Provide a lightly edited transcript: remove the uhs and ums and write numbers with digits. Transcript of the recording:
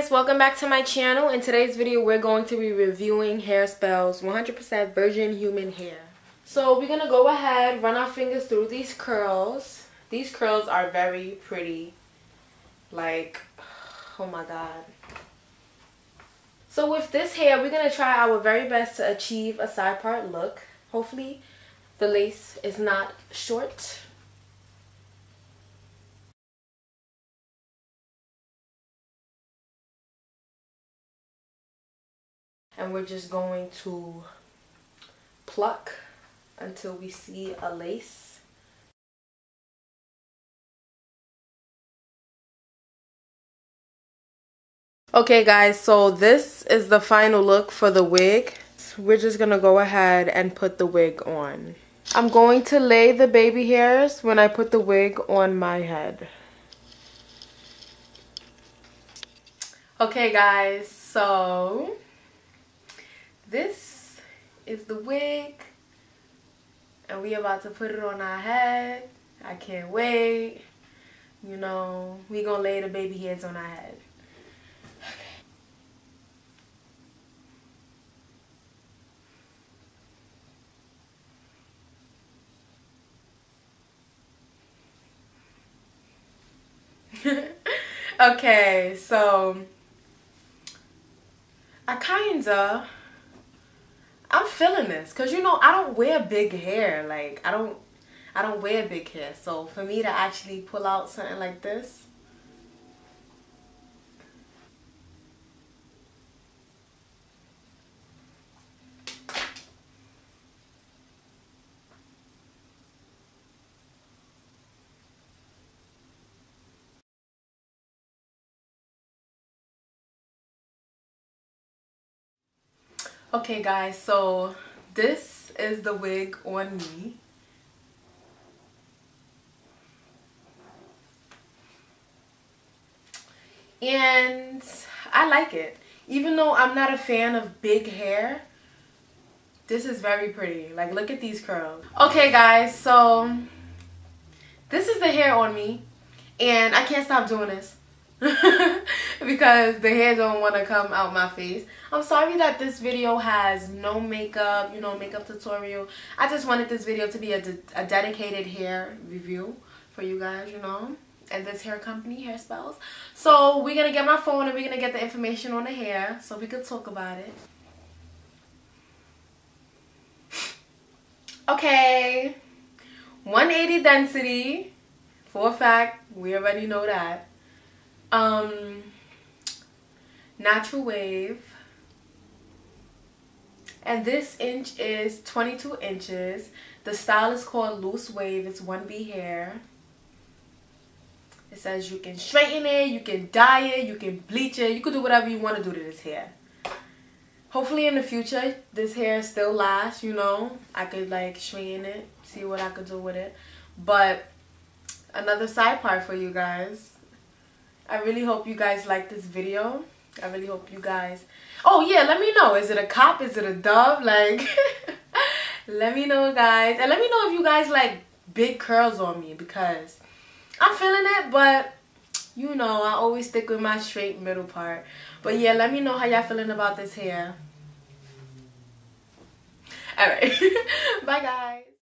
guys, welcome back to my channel. In today's video we're going to be reviewing Hairspells 100% virgin human hair. So we're gonna go ahead, run our fingers through these curls. These curls are very pretty, like, oh my god. So with this hair we're gonna try our very best to achieve a side part look. Hopefully the lace is not short. And we're just going to pluck until we see a lace. Okay guys, so this is the final look for the wig. We're just gonna go ahead and put the wig on. I'm going to lay the baby hairs when I put the wig on my head. Okay guys, so this is the wig and we about to put it on our head. I can't wait. You know, we gonna lay the baby hairs on our head. Okay. Okay, so I kinda, I'm feeling this because, you know, I don't wear big hair. Like, I don't wear big hair. So for me to actually pull out something like this. Okay guys, so this is the wig on me. And I like it. Even though I'm not a fan of big hair, this is very pretty. Like, look at these curls. Okay guys, so this is the hair on me. And I can't stop doing this. Because the hair don't want to come out my face. I'm sorry that this video has no makeup, you know, makeup tutorial. I just wanted this video to be a dedicated hair review for you guys, you know, and this hair company, Hairspells. So we're going to get my phone and we're going to get the information on the hair so we could talk about it. Okay, 180 density, for a fact, we already know that. Natural wave, and this inch is 22 inches. The style is called loose wave. It's 1B hair. It says you can straighten it, you can dye it, you can bleach it, you could do whatever you want to do to this hair. Hopefully in the future this hair still lasts, you know. I could like straighten it, see what I could do with it. But another side part for you guys. I really hope you guys like this video. I really hope you guys... Oh yeah, let me know. Is it a cop? Is it a dove? Like, let me know, guys. And let me know if you guys like big curls on me, because I'm feeling it, but, you know, I always stick with my straight middle part. But yeah, let me know how y'all feeling about this hair. Alright. Bye, guys.